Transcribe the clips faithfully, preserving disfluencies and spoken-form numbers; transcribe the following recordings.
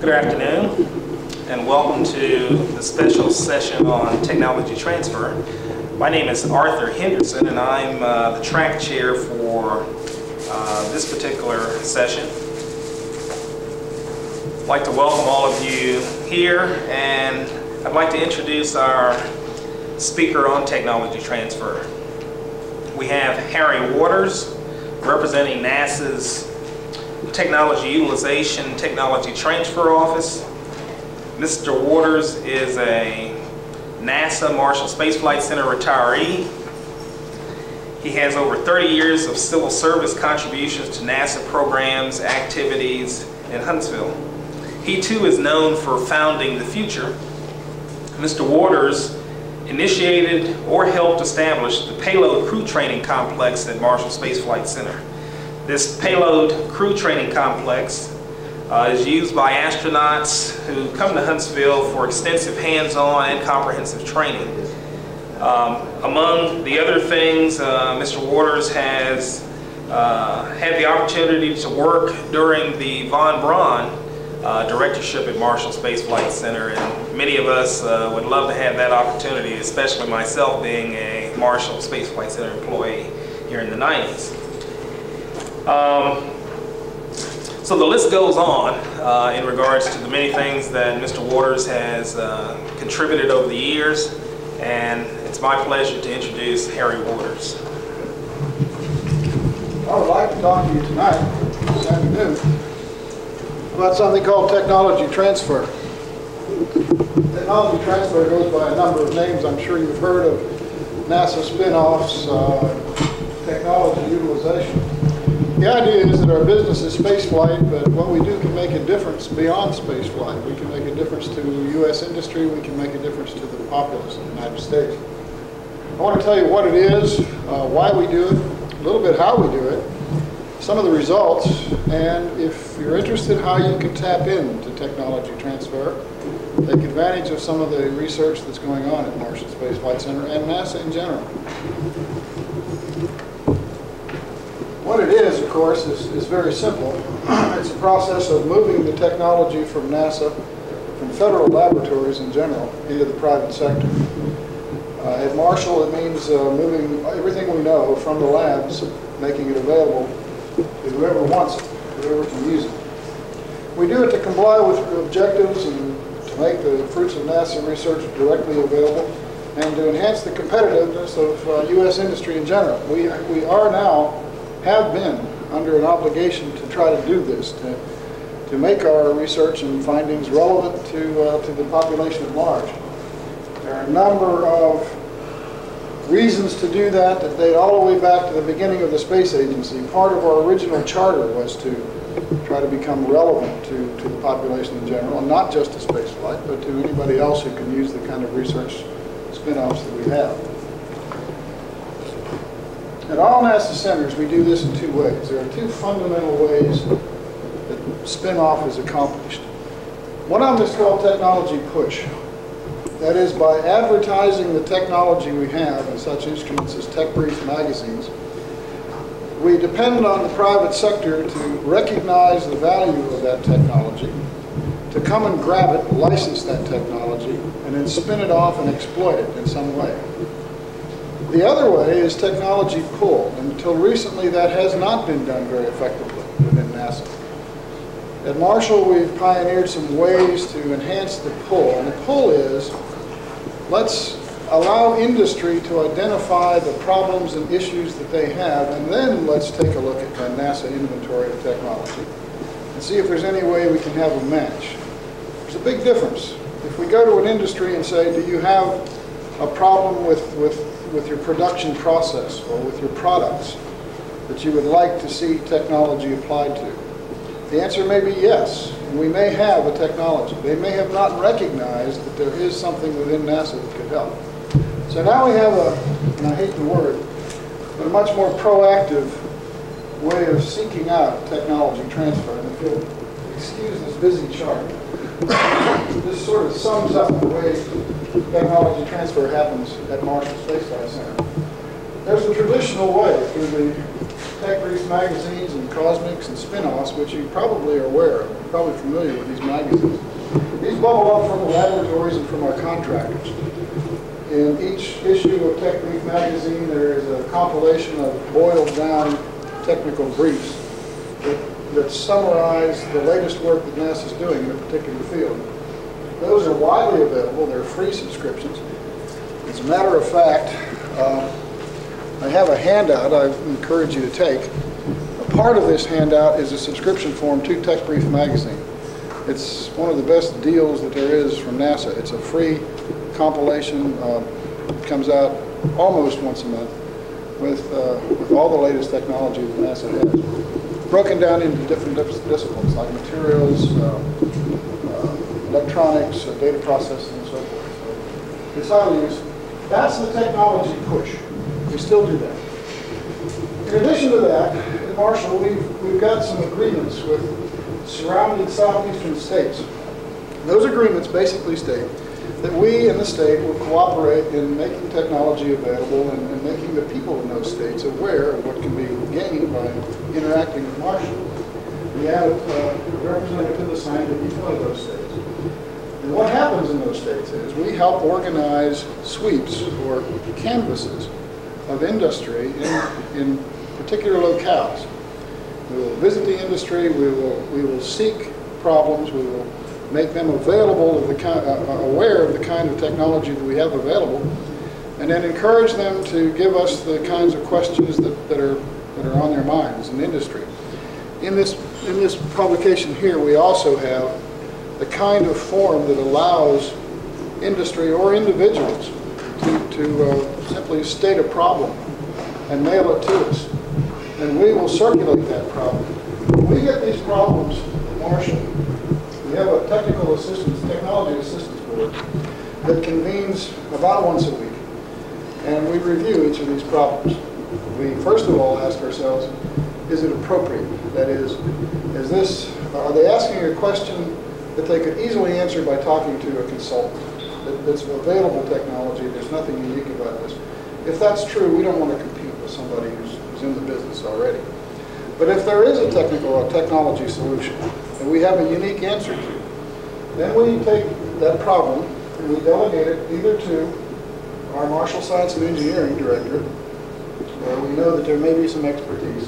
Good afternoon, and welcome to the special session on technology transfer. My name is Arthur Henderson, and I'm uh, the track chair for uh, this particular session. I'd like to welcome all of you here, and I'd like to introduce our speaker on technology transfer. We have Harry Waters, representing NASA's Technology Utilization Technology Transfer Office. Mister Waters is a NASA Marshall Space Flight Center retiree. He has over thirty years of civil service contributions to NASA programs, activities in Huntsville. He too is known for founding the future. Mister Waters initiated or helped establish the Payload Crew Training Complex at Marshall Space Flight Center. This Payload Crew Training Complex uh, is used by astronauts who come to Huntsville for extensive hands-on and comprehensive training. Um, among the other things, uh, Mister Waters has uh, had the opportunity to work during the Von Braun Uh, directorship at Marshall Space Flight Center, and many of us uh, would love to have that opportunity, especially myself being a Marshall Space Flight Center employee here in the nineties. Um, so the list goes on uh, in regards to the many things that Mister Waters has uh, contributed over the years, and it's my pleasure to introduce Harry Waters. I would like to talk to you tonight, this afternoon, about something called technology transfer. Technology transfer goes by a number of names. I'm sure you've heard of NASA spin-offs, uh, technology utilization. The idea is that our business is spaceflight, but what we do can make a difference beyond spaceflight. We can make a difference to U S industry. We can make a difference to the populace of the United States. I want to tell you what it is, uh, why we do it, a little bit how we do it, some of the results, and if you're interested how you can tap into technology transfer, take advantage of some of the research that's going on at Marshall Space Flight Center and NASA in general. What it is, of course, is, is very simple. It's a process of moving the technology from NASA, from federal laboratories in general, into the private sector. Uh, at Marshall, it means uh, moving everything we know from the labs, making it available to whoever wants it, whoever can use it. We do it to comply with objectives and to make the fruits of NASA research directly available and to enhance the competitiveness of uh, U S industry in general. We, we are now, have been, under an obligation to try to do this, to, to make our research and findings relevant to, uh, to the population at large. There are a number of reasons to do that that date all the way back to the beginning of the space agency. Part of our original charter was to try to become relevant to, to the population in general, and not just to spaceflight, but to anybody else who can use the kind of research spin-offs that we have. At all NASA centers, we do this in two ways. There are two fundamental ways that spin-off is accomplished. One of them is called technology push. That is, by advertising the technology we have in such instruments as Tech Brief magazines, we depend on the private sector to recognize the value of that technology, to come and grab it, license that technology, and then spin it off and exploit it in some way. The other way is technology pull, and until recently that has not been done very effectively within NASA. At Marshall, we've pioneered some ways to enhance the pull, and the pull is, let's allow industry to identify the problems and issues that they have, and then let's take a look at the NASA inventory of technology and see if there's any way we can have a match. There's a big difference. If we go to an industry and say, do you have a problem with, with, with your production process or with your products that you would like to see technology applied to? The answer may be yes, and we may have a technology. They may have not recognized that there is something within NASA that could help. So now we have a, and I hate the word, but a much more proactive way of seeking out technology transfer. And if you'll excuse this busy chart, this sort of sums up the way technology transfer happens at Marshall Space Flight Center. There's a traditional way through the Tech Brief magazines and Cosmics and spin-offs, which you probably are aware of. You're probably familiar with these magazines. These bubble up from the laboratories and from our contractors. In each issue of Technique magazine, there is a compilation of boiled-down technical briefs that, that summarize the latest work that NASA is doing in a particular field. Those are widely available. They're free subscriptions. As a matter of fact, uh, I have a handout I encourage you to take. A part of this handout is a subscription form to Tech Brief magazine. It's one of the best deals that there is from NASA. It's a free compilation. Um, it comes out almost once a month with, uh, with all the latest technology that NASA has, broken down into different disciplines like materials, uh, uh, electronics, uh, data processing, and so forth. It's highly useful. That's the technology push. We still do that. In addition to that, at Marshall, we've, we've got some agreements with surrounding southeastern states. Those agreements basically state that we in the state will cooperate in making technology available and, and making the people in those states aware of what can be gained by interacting with Marshall. We have uh, a representative of the science in each one of those states. And what happens in those states is we help organize sweeps or canvases of industry in, in particular locales. We will visit the industry, we will, we will seek problems, we will make them available, of the kind, uh, aware of the kind of technology that we have available, and then encourage them to give us the kinds of questions that, that, are, that are on their minds in industry. In this, in this publication here, we also have the kind of form that allows industry or individuals to, to uh, simply state a problem and mail it to us. And we will circulate that problem. When we get these problems at Marshall, we have a technical assistance, technology assistance board that convenes about once a week. And we review each of these problems. We first of all ask ourselves, is it appropriate? That is, is this, are they asking a question that they could easily answer by talking to a consultant? That, that's available technology, there's nothing unique about this. If that's true, we don't want to compete with somebody who's in the business already. But if there is a technical or technology solution that we have a unique answer to, then we take that problem and we delegate it either to our Marshall Science and Engineering Director, where we know that there may be some expertise,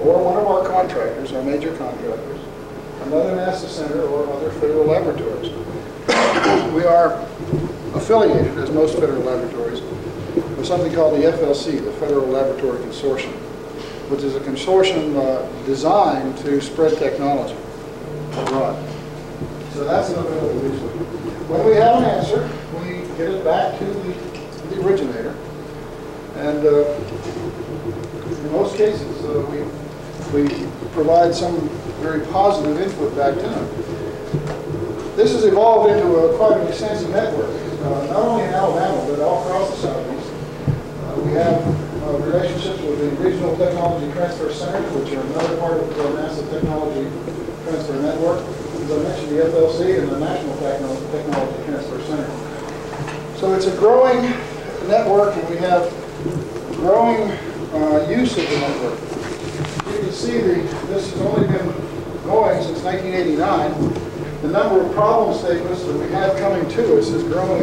or one of our contractors, our major contractors, another NASA center, or other federal laboratories. We are affiliated, as most federal laboratories, with something called the F L C, the Federal Laboratory Consortium, which is a consortium uh, designed to spread technology abroad. So that's an available resource. When we have an answer, we get it back to the, the originator. And uh, in most cases, uh, we, we provide some very positive input back to them. This has evolved into a, quite an extensive network, uh, not only in Alabama, but all across the Southeast. We have uh, relationships with the Regional Technology Transfer Centers, which are another part of the NASA Technology Transfer Network. As I mentioned, the F L C and the National Technology Transfer Center. So it's a growing network, and we have growing uh, use of the network. You can see the, this has only been going since nineteen eighty-nine. The number of problem statements that we have coming to us is growing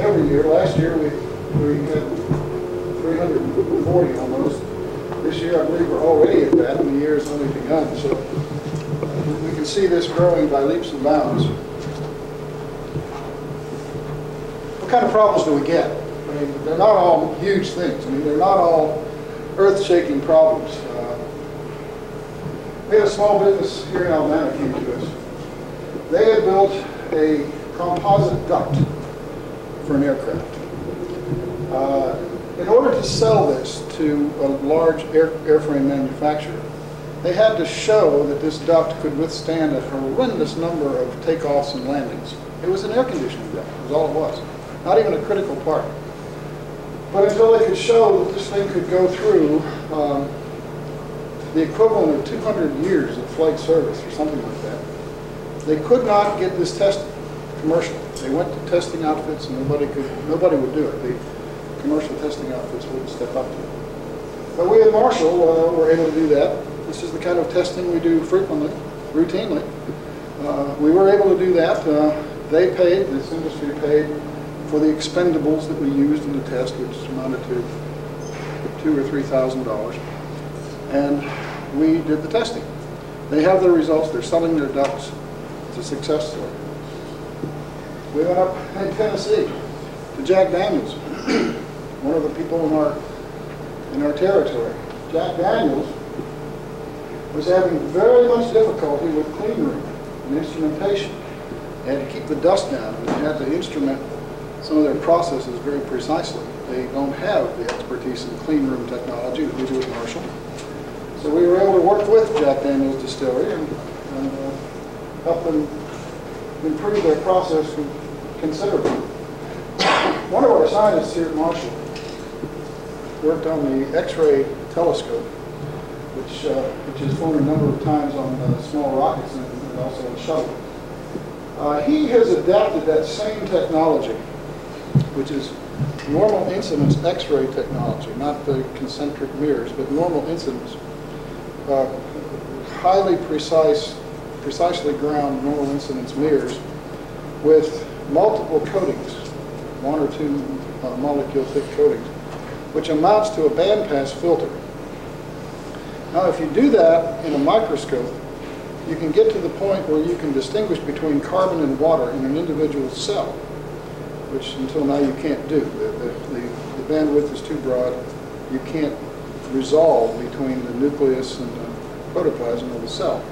every year. Last year, we, we had three hundred forty almost. This year, I believe we're already at that, and the year has only begun. So we can see this growing by leaps and bounds. What kind of problems do we get? I mean, they're not all huge things. I mean, they're not all earth-shaking problems. Uh, we had a small business here in Alabama came to us. They had built a composite duct for an aircraft. Uh, In order to sell this to a large air, airframe manufacturer, they had to show that this duct could withstand a horrendous number of takeoffs and landings. It was an air conditioning duct, was all it was. Not even a critical part. But until they could show that this thing could go through um, the equivalent of two hundred years of flight service or something like that, they could not get this tested commercially. They went to testing outfits and nobody could, nobody would do it. They, commercial testing outfits wouldn't step up to it. But we at Marshall uh, were able to do that. This is the kind of testing we do frequently, routinely. Uh, we were able to do that. Uh, they paid, this industry paid, for the expendables that we used in the test, which amounted to two or three thousand dollars. And we did the testing. They have their results. They're selling their ducks. It's a success story. We went up in Tennessee to Jack Daniels, one of the people in our in our territory. Jack Daniels was having very much difficulty with clean room and instrumentation. They had to keep the dust down, and they had to instrument some of their processes very precisely. They don't have the expertise in clean room technology that we do at Marshall. So we were able to work with Jack Daniels Distillery and, and uh, help them improve their process considerably. One of our scientists here at Marshall worked on the X-ray telescope, which uh, which is flown a number of times on uh, small rockets and, and also on shuttle. Uh, he has adapted that same technology, which is normal incidence X-ray technology, not the concentric mirrors, but normal incidence, uh, highly precise, precisely ground normal incidence mirrors with multiple coatings, one or two uh, molecule thick coatings, which amounts to a bandpass filter. Now, if you do that in a microscope, you can get to the point where you can distinguish between carbon and water in an individual cell, which until now you can't do. The, the, the, the bandwidth is too broad. You can't resolve between the nucleus and the protoplasm of the cell.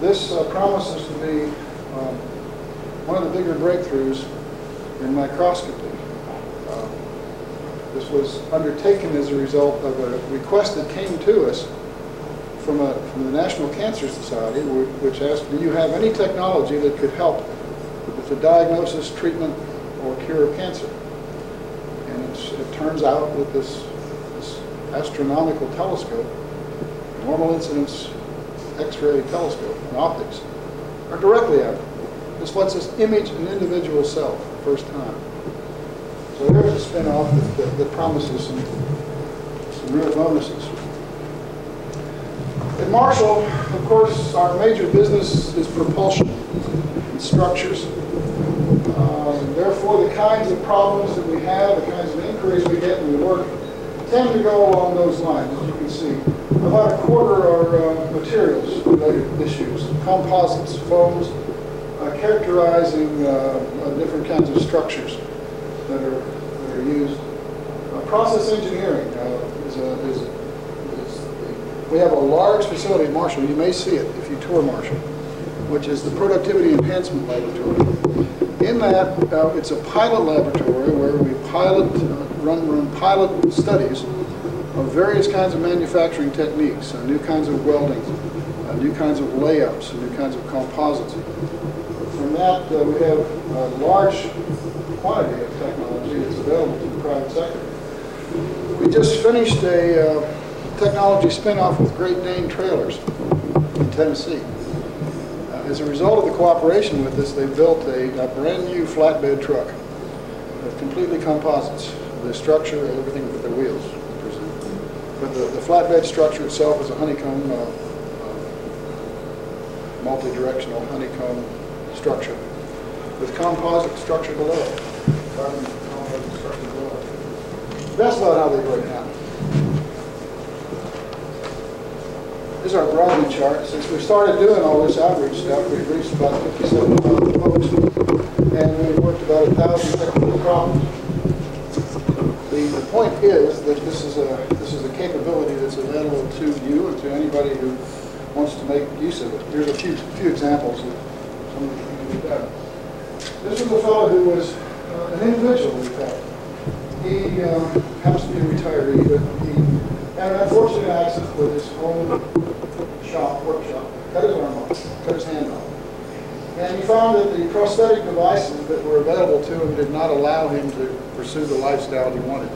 This uh, promises to be um, one of the bigger breakthroughs in microscopy. Uh, this was undertaken as a result of a request that came to us from, a, from the National Cancer Society, which asked, do you have any technology that could help with the diagnosis, treatment, or cure of cancer? And it's, it turns out that this, this astronomical telescope, normal incidence X-ray telescope and optics, are directly applicable. This lets us image an individual cell for the first time. So there's a spin-off that, that, that promises some, some real bonuses. At Marshall, of course, our major business is propulsion and structures. Um, therefore, the kinds of problems that we have, the kinds of inquiries we get when we work, tend to go along those lines, as you can see. About a quarter are uh, materials-related issues, composites, foams, uh, characterizing uh, uh, different kinds of structures that are, that are used. Uh, process engineering uh, is a, is, is a, we have a large facility at Marshall. You may see it if you tour Marshall, which is the Productivity Enhancement Laboratory. In that, uh, it's a pilot laboratory where we pilot, uh, run, run pilot studies of various kinds of manufacturing techniques, uh, new kinds of welding, uh, new kinds of layups, new kinds of composites. From that, uh, we have a large quantity of technology that's available to the private sector. We just finished a uh, technology spinoff with Great Dane Trailers in Tennessee. As a result of the cooperation with this, they built a, a brand new flatbed truck with completely composites, the structure and everything but the wheels, I presume. But the, the flatbed structure itself is a honeycomb, uh, uh, multi-directional honeycomb structure with composite structure below it. Carbon composite structure below it. That's not how they break down. Here's our broadening chart. Since we started doing all this outreach stuff, we've reached about fifty-seven thousand folks, and we've worked about one thousand technical problems. The, the point is that this is a this is a capability that's available to you and to anybody who wants to make use of it. Here's a few few examples of some of the things we've done. This was a fellow who was uh, an individual, in fact. He uh, happens to be a retiree, but he had an unfortunate accident with his home shop, workshop, cut his arm off, cut his hand off. And he found that the prosthetic devices that were available to him did not allow him to pursue the lifestyle he wanted.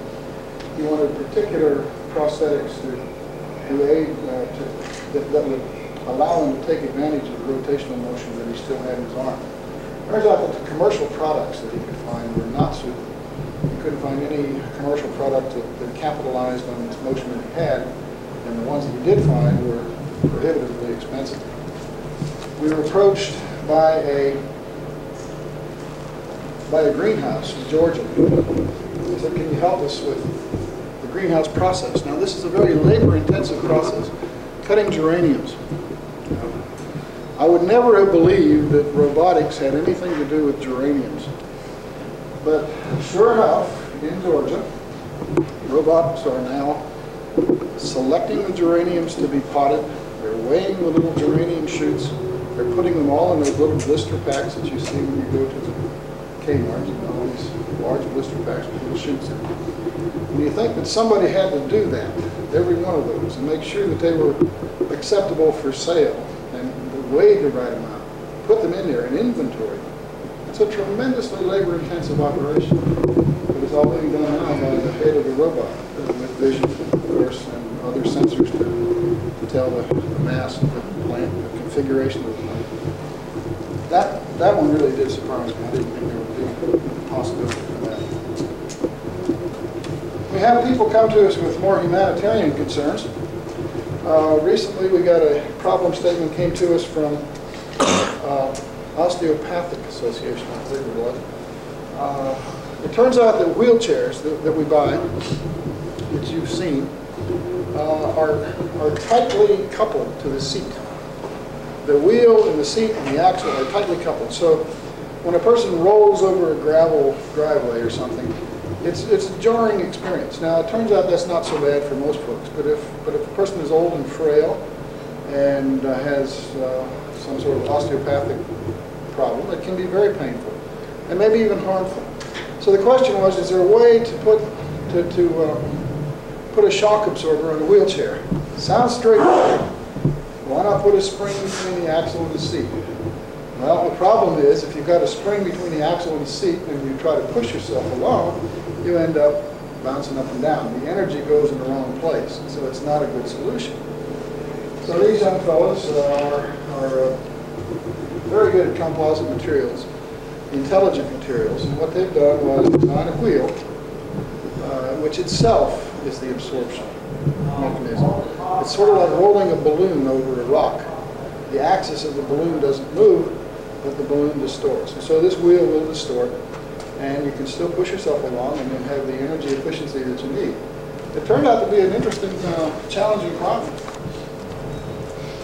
He wanted particular prosthetics to, to aid, uh, to, that, that would allow him to take advantage of the rotational motion that he still had in his arm. Turns out that the commercial products that he could find were not suitable. He couldn't find any commercial product that, that capitalized on this motion that he had, and the ones that he did find were prohibitively expensive. We were approached by a by a greenhouse in Georgia. They said, "Can you help us with the greenhouse process?" Now, this is a very labor-intensive process, cutting geraniums. I would never have believed that robotics had anything to do with geraniums. But sure enough, in Georgia, robots are now selecting the geraniums to be potted. They're weighing the little geranium shoots. They're putting them all in those little blister packs that you see when you go to the Kmart, you know, these large blister packs with little shoots in them. And you think that somebody had to do that, every one of those, and make sure that they were acceptable for sale and weighed the right amount, put them in there and inventory. It's a tremendously labor-intensive operation, but it's all being done now by the head of the robot with vision, of course, and other sensors to, to tell the mass of the plant, the configuration of the plant. That, that one really did surprise me. I didn't think there would be a possibility for that. We have people come to us with more humanitarian concerns. Uh, recently, we got a problem statement came to us from uh, Osteopathic Association, I believe it was. Uh, it turns out that wheelchairs that, that we buy, that you've seen, uh, are, are tightly coupled to the seat. The wheel and the seat and the axle are tightly coupled. So when a person rolls over a gravel driveway or something, it's, it's a jarring experience. Now, it turns out that's not so bad for most folks, but if, but if a person is old and frail and uh, has uh, some sort of osteopathic problem, it can be very painful and maybe even harmful. So the question was, is there a way to put, to, to uh, put a shock absorber on a wheelchair? Sounds straightforward. Why not put a spring between the axle and the seat? Well, the problem is, if you've got a spring between the axle and the seat and you try to push yourself along, you end up bouncing up and down. The energy goes in the wrong place, so it's not a good solution. So these young fellows uh, are, are uh, very good at composite materials, intelligent materials. And what they've done was design a wheel, uh, which itself is the absorption mechanism. It's sort of like rolling a balloon over a rock. The axis of the balloon doesn't move, but the balloon distorts. And so this wheel will distort, and you can still push yourself along and then have the energy efficiency that you need. It turned out to be an interesting, uh, challenging problem.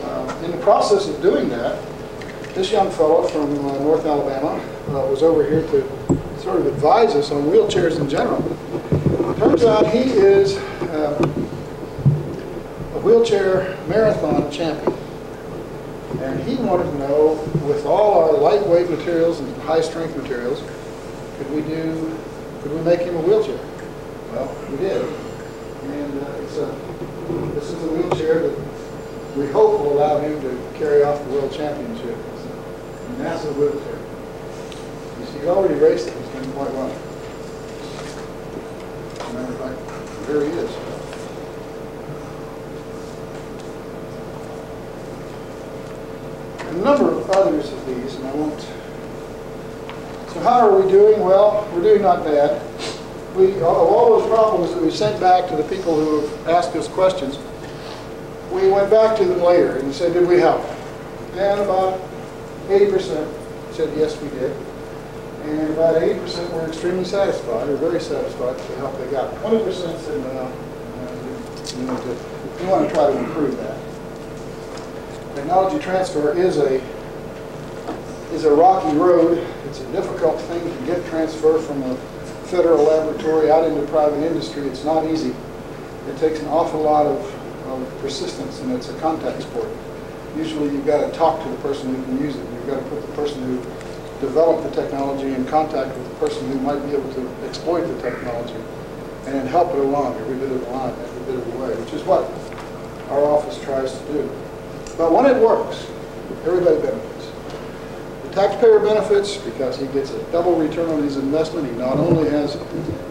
Uh, in the process of doing that, this young fellow from uh, North Alabama uh, was over here to sort of advise us on wheelchairs in general. It turns out he is uh, a wheelchair marathon champion. And he wanted to know, with all our lightweight materials and high-strength materials, could we do, could we make him a wheelchair? Well, we did. And uh, it's a, this is a wheelchair that we hope will allow him to carry off the world championship. It's a massive wheelchair. He's already raced it. He's done quite well. As a matter of fact, there he is. A number of others of these, and I won't. So how are we doing? Well, we're doing not bad. We, of all those problems that we sent back to the people who have asked us questions, we went back to them later and said, did we help? And about eighty percent said, yes, we did. And about eighty percent were extremely satisfied, or very satisfied with the help they got. twenty percent said, no, we want to, we want to try to improve that. Technology transfer is a is a rocky road. It's a difficult thing to get transfer from a federal laboratory out into private industry. It's not easy. It takes an awful lot of, of persistence, and it's a contact sport. Usually you've got to talk to the person who can use it. You've got to put the person who developed the technology in contact with the person who might be able to exploit the technology and then help it along every bit of the line, every bit of the way, which is what our office tries to do. But when it works, everybody benefits. The taxpayer benefits because he gets a double return on his investment. He not only has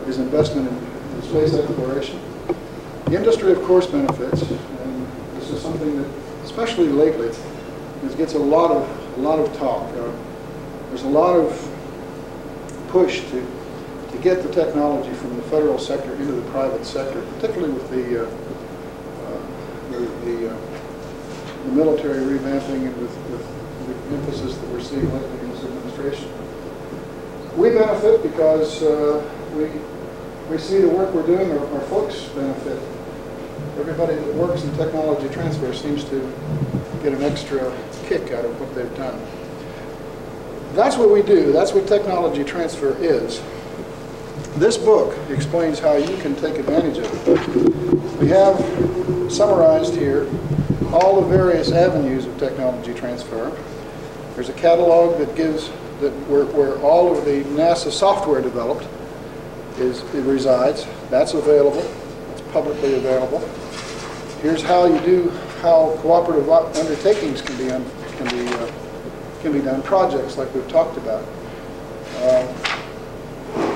his investment in space exploration. The industry, of course, benefits. And this is something that, especially lately, it gets a lot of, a lot of talk. Uh, there's a lot of push to, to get the technology from the federal sector into the private sector, particularly with the, uh, uh, the, the uh, the military revamping and with, with the emphasis that we're seeing lately in this administration. We benefit because uh, we, we see the work we're doing, our, our folks benefit. Everybody that works in technology transfer seems to get an extra kick out of what they've done. That's what we do. That's what technology transfer is. This book explains how you can take advantage of it. We have summarized here all the various avenues of technology transfer. There's a catalog that gives that where, where all of the NASA software developed is it resides. That's available. It's publicly available. Here's how you do how cooperative undertakings can be un, can be uh, can be done. Projects like we've talked about. Uh,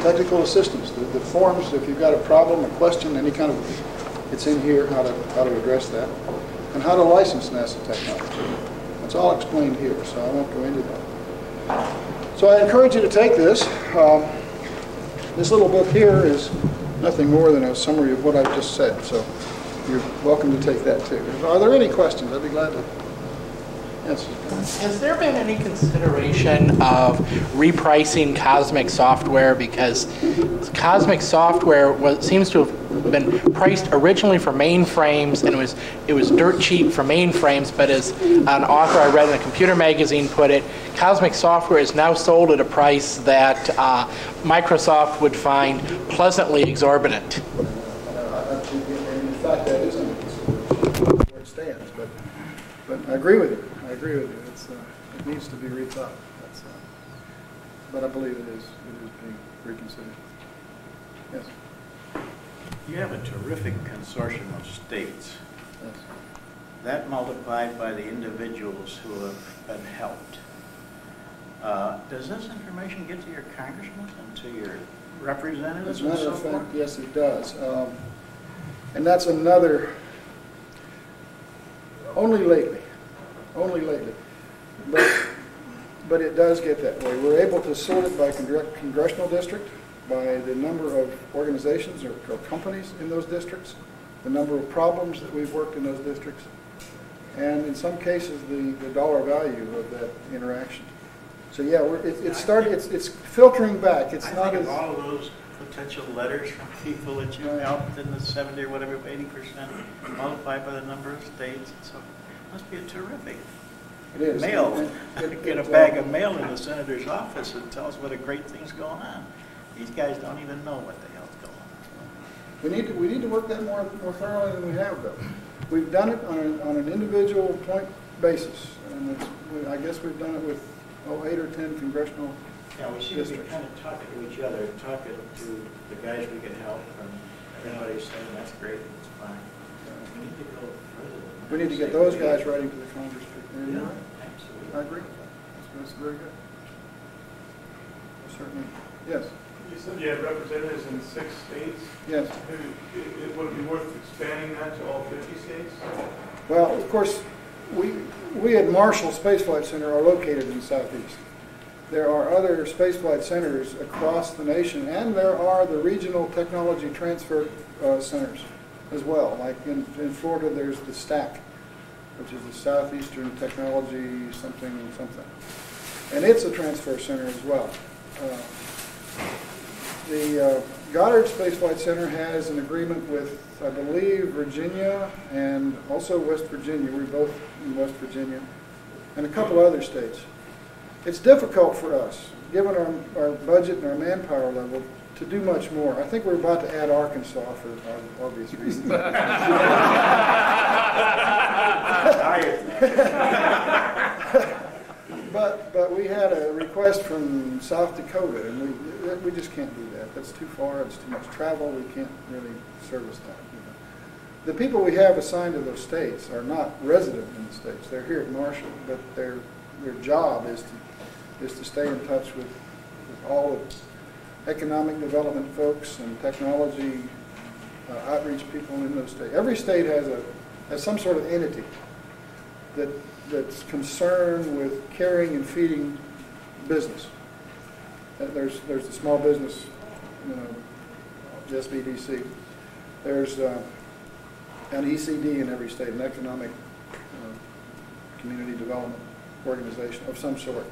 technical assistance. The, the forms. If you've got a problem, a question, any kind of, it's in here how to how to address that. And how to license NASA technology. That's all explained here, so I won't go into that. So I encourage you to take this. Um, this little book here is nothing more than a summary of what I've just said, so you're welcome to take that too. Are there any questions? I'd be glad to answer. Has there been any consideration of repricing Cosmic software? Because Cosmic software was, seems to have been priced originally for mainframes, and it was it was dirt cheap for mainframes, but as an author I read in a computer magazine put it, Cosmic software is now sold at a price that uh, Microsoft would find pleasantly exorbitant. Uh, in fact, that isn't where it stands, but, but I agree with you. I agree with you. It's, uh, it needs to be rethought. That's, uh, but I believe it is, it is being reconsidered. Yes. You have a terrific consortium of states. Yes. That multiplied by the individuals who have been helped. Uh, does this information get to your congressmen and to your representatives? As a matter of fact, yes, it does. Um, and that's another. Only lately, only lately, but but it does get that way. We're able to sort it by congr congressional district, by the number of organizations or, or companies in those districts, the number of problems that we've worked in those districts, and in some cases the, the dollar value of that interaction. So yeah, we're, it, it's, started, it's, it's filtering back. It's I not think as of all of those potential letters from people that you right. helped in the seventy or whatever, eighty percent multiplied by the number of states and so on. Must be a terrific. It is. Mail. It, it, it, Get a bag of mail in the senator's office and tell us what a great thing's going on. These guys don't even know what the hell's going on. We need to, we need to work that more, more thoroughly than we have, though. We've done it on, a, on an individual point basis. And it's, we, I guess we've done it with, oh, eight or ten congressional districts. Yeah, we seem districts. to be kind of talking to each other, talking to the guys we can help, and everybody's saying that's great, it's fine. Yeah. We need to go further. We need to get those guys writing to the Congress. Yeah, right? Absolutely. I agree. That's very good. Certainly. Yes. You said you had representatives in six states. Yes. It, it, it would be worth expanding that to all fifty states? Well, of course, we, we at Marshall Space Flight Center are located in the Southeast. There are other space flight centers across the nation, and there are the regional technology transfer uh, centers as well. Like in, in Florida, there's the STAC, which is the Southeastern Technology something something. And it's a transfer center as well. Uh, The uh, Goddard Space Flight Center has an agreement with, I believe, Virginia and also West Virginia. We're both in West Virginia and a couple other states. It's difficult for us, given our, our budget and our manpower level, to do much more. I think we're about to add Arkansas for obvious reasons. But, but we had a request from South Dakota, and we, we just can't do that. That's too far. It's too much travel. We can't really service that. You know. The people we have assigned to those states are not resident in the states. They're here at Marshall, but their their job is to is to stay in touch with, with all of the economic development folks and technology uh, outreach people in those states. Every state has a has some sort of entity that. that's concerned with caring and feeding business. There's there's the small business, you know, S B D C. There's uh, an E C D in every state, an economic uh, community development organization of some sort.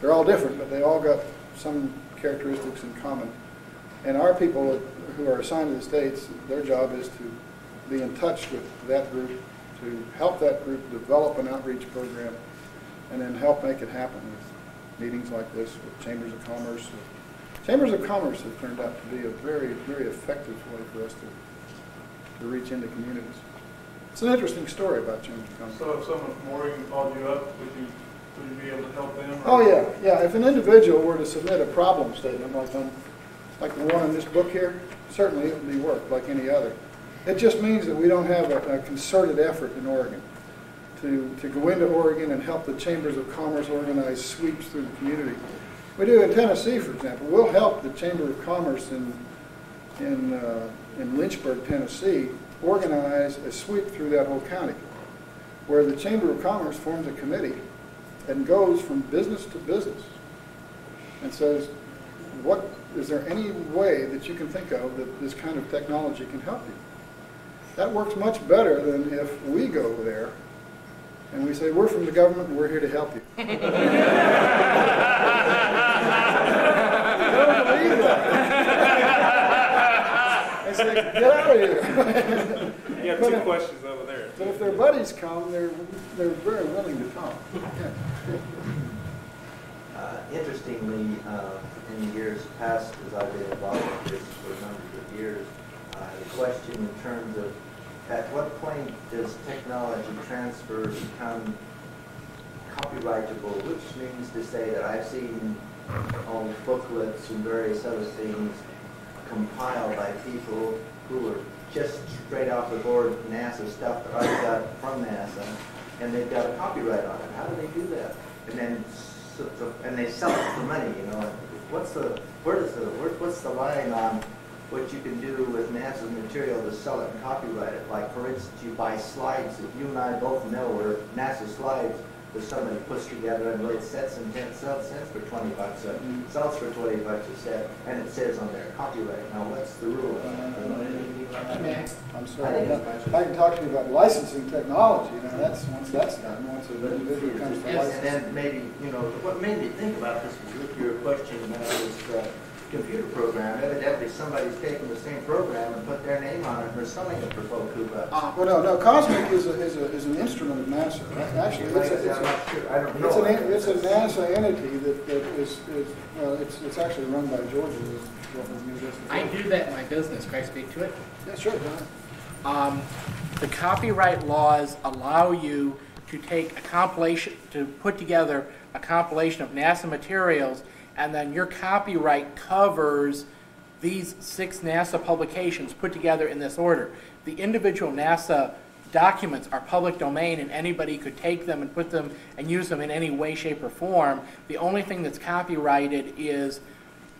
They're all different, but they all got some characteristics in common. And our people who are assigned to the states, their job is to be in touch with that group, to help that group develop an outreach program, and then help make it happen with meetings like this, with Chambers of Commerce. Chambers of Commerce have turned out to be a very, very effective way for us to, to reach into communities. It's an interesting story about Chambers of Commerce. So if someone from Oregon called you up, would you, would you be able to help them? Or? Oh, yeah. Yeah, if an individual were to submit a problem statement like, um, like the one in this book here, certainly it would be work like any other. It just means that we don't have a, a concerted effort in Oregon to, to go into Oregon and help the Chambers of Commerce organize sweeps through the community. We do in Tennessee, for example. We'll help the Chamber of Commerce in, in, uh, in Lynchburg, Tennessee, organize a sweep through that whole county, where the Chamber of Commerce forms a committee and goes from business to business and says, what, is there any way that you can think of that this kind of technology can help you? That works much better than if we go there and we say, we're from the government and we're here to help you. You don't believe that. They say, get out of here. You have two questions over there. But if their buddies come, they're, they're very willing to come. Yeah. Uh, interestingly, uh, in the years past, as I've been involved with this for hundreds of years, Uh, the question in terms of at what point does technology transfer become copyrightable, which means to say that I've seen all booklets and various other things compiled by people who were just straight off the board NASA stuff that I got from NASA, and they've got a copyright on it. How do they do that? And then so, so, and they sell it for money, you know. What's the where does the where, what's the line on what you can do with NASA's material to sell it and copyright it? Like, for instance, you buy slides that you and I both know are NASA slides that somebody puts together and really sets and sells for twenty bucks a, sells for twenty bucks a set, and it says on there copyright. Now, what's the rule? I'm sorry, I can talk to you about licensing technology. Now, that's once that's done, once an individual comes to license. And then maybe, you know, what made me think about this was with your question when I was. Uh, computer program. Evidently, somebody's taken the same program and put their name on it and they're selling it for Bokuba. Ah, well, no, no. Cosmic is a, is a is an instrument of NASA. Actually, it's a, it's, a, it's, a, it's a NASA entity that, that is is well, it's it's actually run by Georgia. I do that in my business. Can I speak to it? Yeah, sure. Um, the copyright laws allow you to take a compilation, to put together a compilation of NASA materials. And then your copyright covers these six NASA publications put together in this order. The individual NASA documents are public domain, and anybody could take them and put them and use them in any way, shape, or form. The only thing that's copyrighted is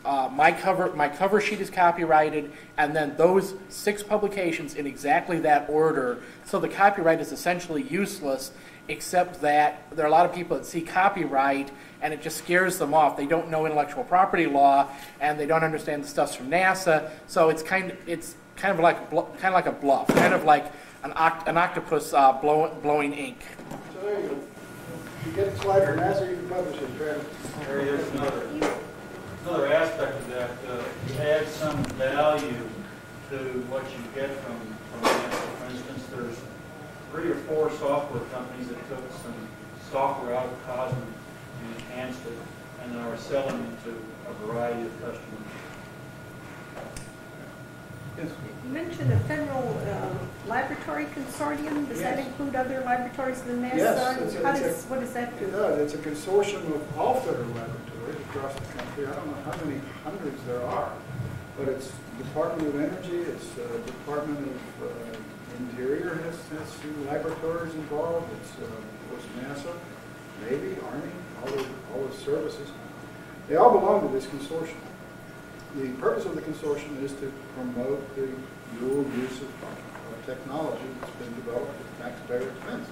uh, my cover. My cover sheet is copyrighted, and then those six publications in exactly that order. So the copyright is essentially useless, except that there are a lot of people that see copyright and it just scares them off. They don't know intellectual property law, and they don't understand the stuff's from NASA. So it's kind of it's kind of like kind of like a bluff, kind of like an oct an octopus uh, blow blowing ink. So there you go. You get a slide from NASA, you can publish it. There, there is another another aspect of that. Uh, you add some value to what you get from from NASA. For instance, there's three or four software companies that took some software out of Cosmic and enhanced it, and then are selling it to a variety of customers. Yes. You mentioned the Federal uh, Laboratory Consortium. Does yes. that include other laboratories than NASA? Yes. It's a, how it's does, a, what does that do? It does. It's a consortium of all federal laboratories across the country. I don't know how many hundreds there are, but it's Department of Energy, it's uh, Department of uh, Interior has, has some laboratories involved. It's, uh, of course, NASA, Navy, Army, all those, all those services. They all belong to this consortium. The purpose of the consortium is to promote the dual use of technology that's been developed at taxpayer expense.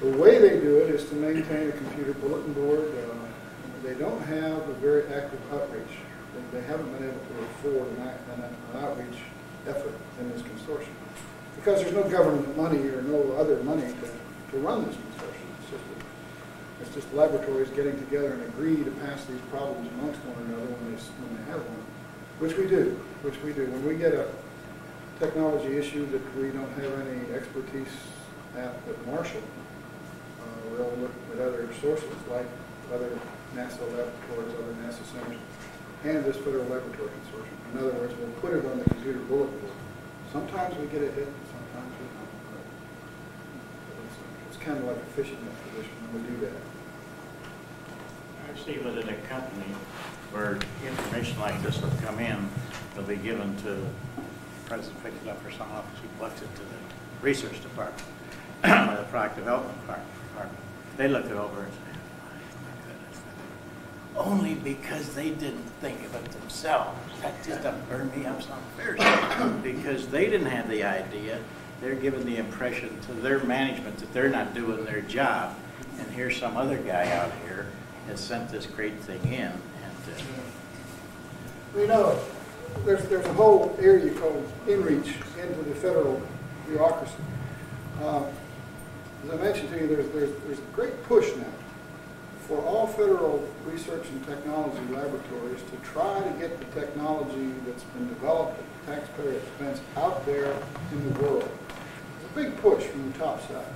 The way they do it is to maintain a computer bulletin board. Uh, they don't have a very active outreach. They, they haven't been able to afford an, an, an outreach effort in this consortium, because there's no government money or no other money to, to run this consortium. It's just laboratories getting together and agree to pass these problems amongst one another when they, when they have one, which we do, which we do. When we get a technology issue that we don't have any expertise at at Marshall, uh, we'll look at other sources like other NASA laboratories, other NASA centers, and this Federal Laboratory Consortium. In other words, we'll put it on the computer bulletin board. Sometimes we get it hit, sometimes we don't. It's kind of like a fishing expedition when we do that. I see within a company where information like this will come in, will be given to the president, pick it up or someone else who collects it to the research department, the product development department. They look it over and say, only because they didn't think of it themselves. That just burned me up some fierce. Because they didn't have the idea, they're giving the impression to their management that they're not doing their job. And here's some other guy out here has sent this great thing in. And uh, well, you know, there's there's a whole area called inreach into the federal bureaucracy. Uh, as I mentioned to you, there's there's there's a great push now for all federal research and technology laboratories to try to get the technology that's been developed at taxpayer expense out there in the world. It's a big push from the top side.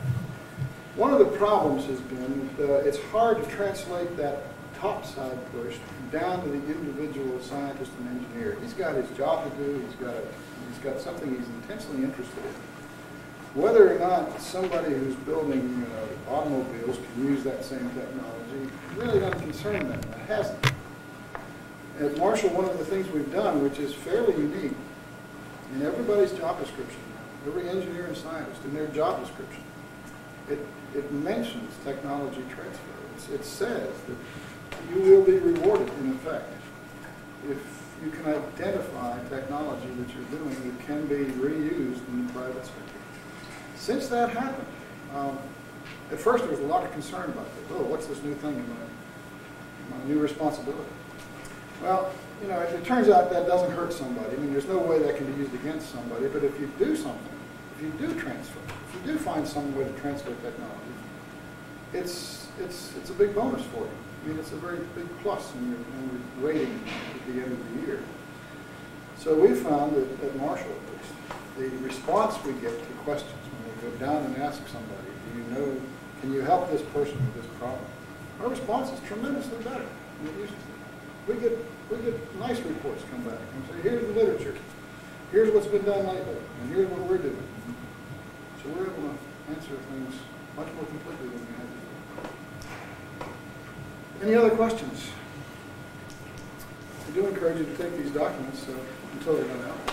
One of the problems has been that uh, it's hard to translate that top side push down to the individual scientist and engineer. He's got his job to do, he's got, a, he's got something he's intensely interested in. Whether or not somebody who's building uh, automobiles can use that same technology, really doesn't concern them. It hasn't. At Marshall, one of the things we've done, which is fairly unique, in everybody's job description, every engineer and scientist in their job description, it, it mentions technology transfer. It's, it says that you will be rewarded, in effect, if you can identify technology that you're doing that can be reused in the private sector. Since that happened, um, at first there was a lot of concern about this. Oh, what's this new thing in my, my new responsibility? Well, you know, if it turns out that doesn't hurt somebody, I mean, there's no way that can be used against somebody, but if you do something, if you do transfer, if you do find some way to transfer technology, it's, it's, it's a big bonus for you. I mean, it's a very big plus in your, in your rating at the end of the year. So we found that at Marshall, at least, the response we get to questions, go down and ask somebody, do you know, can you help this person with this problem? Our response is tremendously better. We get, we get nice reports come back and say, here's the literature, here's what's been done lately, and here's what we're doing. So we're able to answer things much more completely than we had before. Any other questions? I do encourage you to take these documents uh, until they're done out.